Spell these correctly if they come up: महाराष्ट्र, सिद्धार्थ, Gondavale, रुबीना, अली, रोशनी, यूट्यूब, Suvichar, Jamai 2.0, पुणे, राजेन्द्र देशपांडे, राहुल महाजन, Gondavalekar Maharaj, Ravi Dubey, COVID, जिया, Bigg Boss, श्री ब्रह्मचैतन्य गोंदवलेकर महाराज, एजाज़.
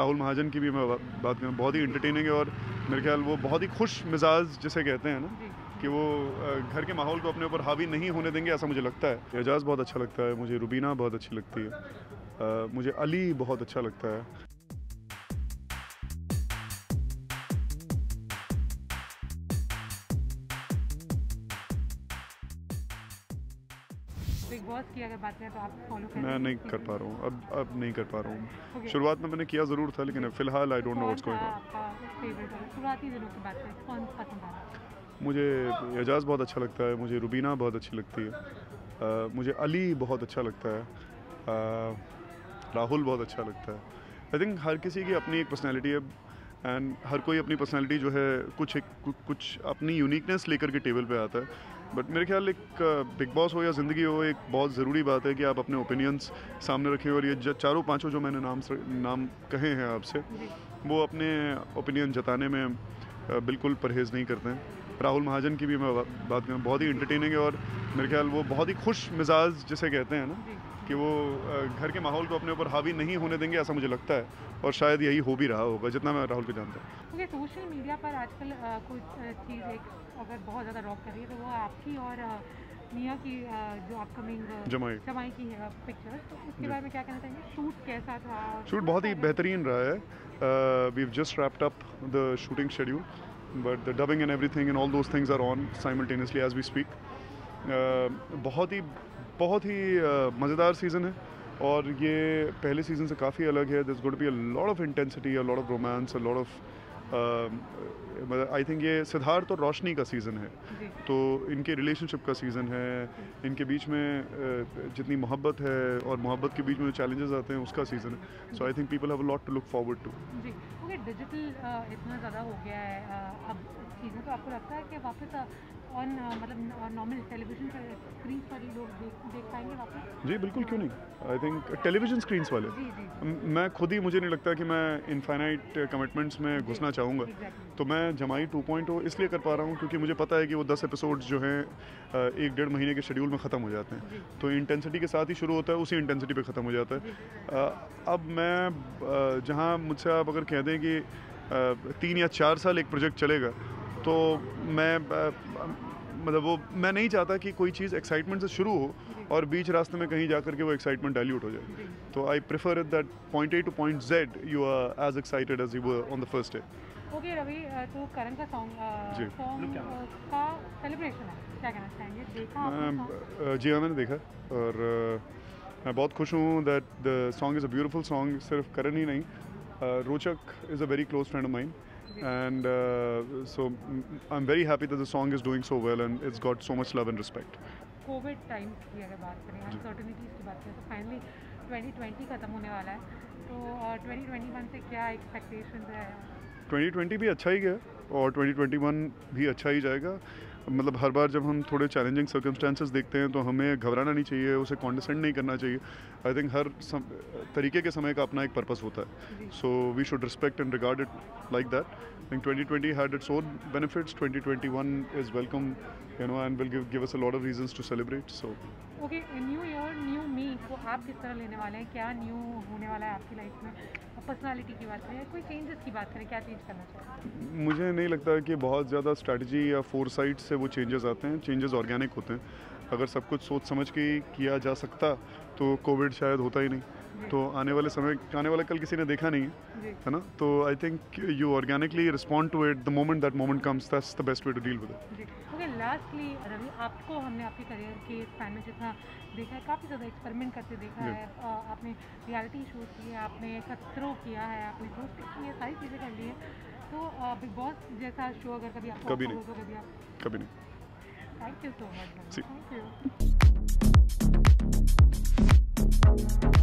राहुल महाजन की भी मैं बात करूँ, बहुत ही इंटरटेनिंग है और मेरे ख्याल वो बहुत ही खुश मिजाज जिसे कहते हैं ना, कि वो घर के माहौल को अपने ऊपर हावी नहीं होने देंगे, ऐसा मुझे लगता है। एजाज़ बहुत अच्छा लगता है मुझे, रुबीना बहुत अच्छी लगती है मुझे, अली बहुत अच्छा लगता है। बिग बॉस की अगर बात करें तो आप फॉलो करते हैं? मैं नहीं कर पा रहा हूँ, अब नहीं कर पा रहा हूँ। शुरुआत में मैंने किया ज़रूर था, लेकिन फिलहाल I don't know what's going on. शुरुआती दिनों की बात करें, कौन पसंद आ रहा है? मुझे एजाज़ बहुत अच्छा लगता है, मुझे रुबीना बहुत अच्छी लगती है मुझे अली बहुत अच्छा लगता है राहुल बहुत अच्छा लगता है। आई थिंक हर किसी की अपनी एक पर्सनैलिटी है एंड हर कोई अपनी पर्सनैलिटी जो है कुछ अपनी यूनिकनेस लेकर के टेबल पे आता है। बट मेरे ख्याल एक बिग बॉस हो या ज़िंदगी हो, एक बहुत ज़रूरी बात है कि आप अपने ओपिनियंस सामने रखें और ये चारों पाँचों जो मैंने नाम कहे हैं आपसे, वो अपने ओपिनियन जताने में बिल्कुल परहेज़ नहीं करते हैं। राहुल महाजन की भी मैं बात करूँ, बहुत ही इंटरटेनिंग है और मेरे ख्याल वो बहुत ही खुश मिजाज जिसे कहते हैं ना, कि वो घर के माहौल को अपने ऊपर हावी नहीं होने देंगे, ऐसा मुझे लगता है और शायद यही हो भी रहा होगा जितना मैं राहुल को जानता हूँ। क्योंकि सोशल मीडिया पर आजकल कुछ चीज़ एक अगर बहुत ज़्यादा रॉक कर रही है तो वो आपकी और जिया की जो अपकमिंग जमाई की पिक्चर, तो उसके बारे में क्या कहना चाहिए? शूट कैसा था? शूट बहुत ही बेहतरीन रहा है। We have just wrapped up the shooting schedule but the dubbing and everything and all those things are on simultaneously as we speak. बहुत ही मज़ेदार सीज़न है और ये पहले सीज़न से काफ़ी अलग है। This going to be a lot of intensity, a lot of romance, a lot of I think ये सिद्धार्थ और रोशनी का सीज़न है, तो इनके रिलेशनशिप का सीज़न है, इनके बीच में जितनी मोहब्बत है और मोहब्बत के बीच में जो चैलेंजेस आते हैं उसका सीज़न है। So I think people have a lot to look forward to. Okay, digital इतना ज़्यादा हो गया है अब चीज़ें, तो आपको लगता है कि वापस ऑन मतलब नॉर्मल टेलीविजन पर स्क्रीन पर ही लोग देख पाएंगे वापस? जी बिल्कुल, क्यों नहीं। आई थिंक टेलीविजन स्क्रीन्स वाले मैं खुद ही, मुझे नहीं लगता कि मैं इनफाइनाइट कमिटमेंट्स में घुसना चाहूँगा। तो मैं जमाई 2.0 इसलिए कर पा रहा हूँ क्योंकि मुझे पता है कि वो 10 एपिसोड्स जो हैं 1-1.5 महीने के शेड्यूल में ख़त्म हो जाते हैं, तो इंटेंसिटी के साथ ही शुरू होता है, उसी इंटेंसिटी पर ख़त्म हो जाता है। अब मैं जहाँ मुझसे आप अगर कह दें कि 3 या 4 साल एक प्रोजेक्ट चलेगा, तो मैं मतलब वो मैं नहीं चाहता कि कोई चीज़ एक्साइटमेंट से शुरू हो और बीच रास्ते में कहीं जा करके वो एक्साइटमेंट डाइल्यूट हो जाए। तो I prefer it that point A to point Z you are as excited as you were on the first day. Okay Ravi, तो करण का सॉन्ग का सेलिब्रेशन है, क्या कहना चाहेंगे? देखा जी हाँ, मैंने देखा और मैं बहुत खुश हूँ that the song is a beautiful song. सिर्फ करण ही नहीं, Rochak is a very close friend of mine and so I'm very happy that the song is doing so well and it's got so much love and respect. COVID time की अगर बात करें, uncertainties की बात करें, तो finally 2020 खत्म होने वाला है, तो 2021 से क्या expectations है? 2020 भी अच्छा ही गया और 2021 भी अच्छा ही जाएगा। मतलब हर बार जब हम थोड़े चैलेंजिंग सर्कमस्टेंसेस देखते हैं तो हमें घबराना नहीं चाहिए, उसे कॉन्डिसेंड नहीं करना चाहिए। आई थिंक हर तरीके के समय का अपना एक पर्पस होता है, so we should respect and regard it like that. I think 2020 had its own benefits, 2021 is welcome you know and will give us a lot of reasons to celebrate. So okay, new year new me, तो आप किस तरह लेने वाले हैं? क्या new होने वाला है आपकी लाइफ में? पर्सनालिटी की बात करें, कोई चेंजेस की बात करें, क्या चेंज करना चाहिए? मुझे नहीं लगता कि बहुत ज़्यादा स्ट्रैटेजी या फोरसाइट से वो चेंजेस आते हैं, चेंजेस ऑर्गेनिक होते हैं। अगर सब कुछ सोच समझ के किया जा सकता तो कोविड शायद होता ही नहीं। तो आने वाले समय, आने वाला कल किसी ने देखा नहीं है, है ना, तो I think you organically respond to it the moment that moment comes, that's the best way to deal with it. Okay, lastly Ravi, आपको हमने आपके करियर के स्पैन में जितना देखा है, काफ़ी ज़्यादा एक्सपेरिमेंट करते देखा है, आपने रियलिटी शो किए, आपने खतरों किया है, आपने दोस्ती की है, सारी चीज़ें कर ली है, तो बिग बॉस जैसा शो अगर कभी आपको कभी नहीं तो कभी नहीं। Thank you so much, thank you.